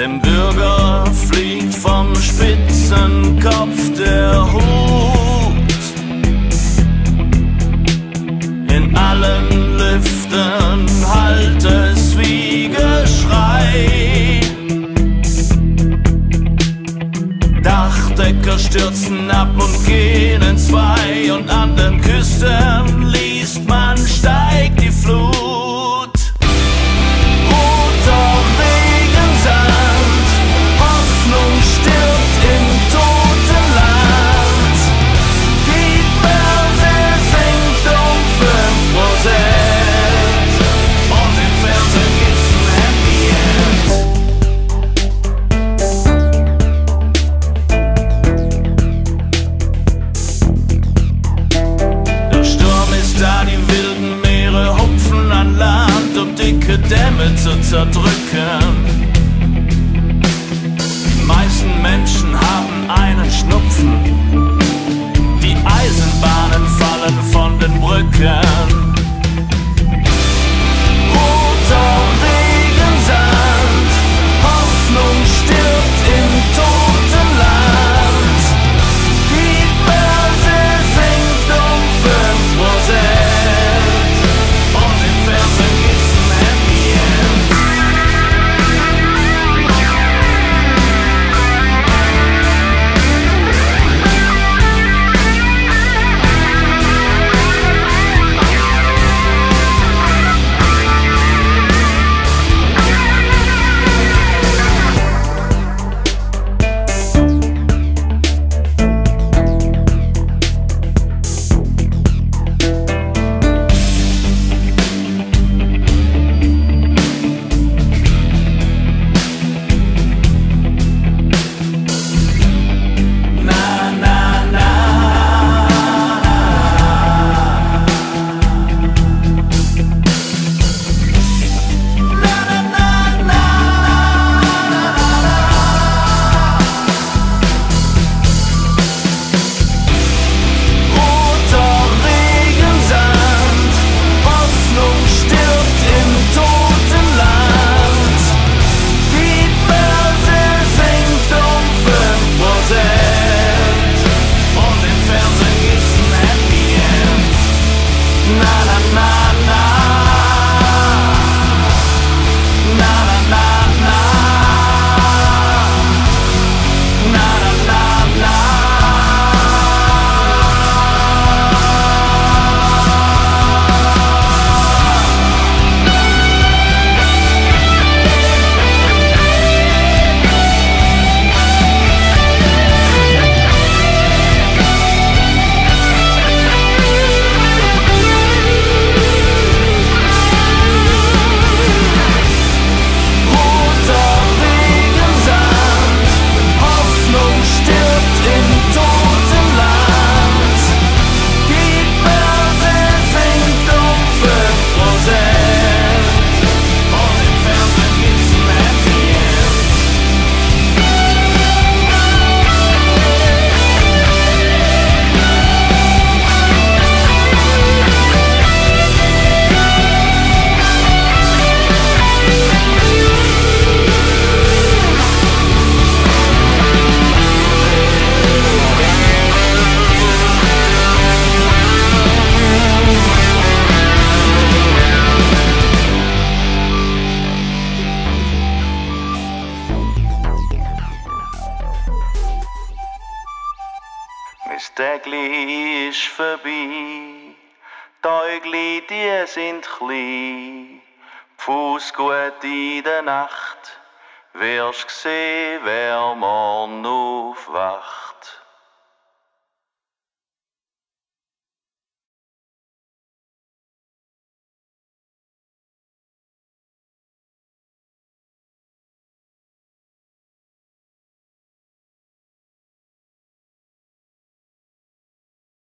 Dem Bürger fliegt vom Spitzenkopf der Hut. In allen Lüften hallt es wie Geschrei. Dachdecker stürzen ab und gehen in zwei, und an den Küsten liest man, steigt die Flut. Dämme zu zerdrücken. Die meisten Menschen haben einen Schnupfen. Die Eisenbahnen fallen von den Brücken. Ist täglich vorbei, Täugli, die sind klein. Fuß gut in der Nacht, wirst gseh, wer morgen aufwacht.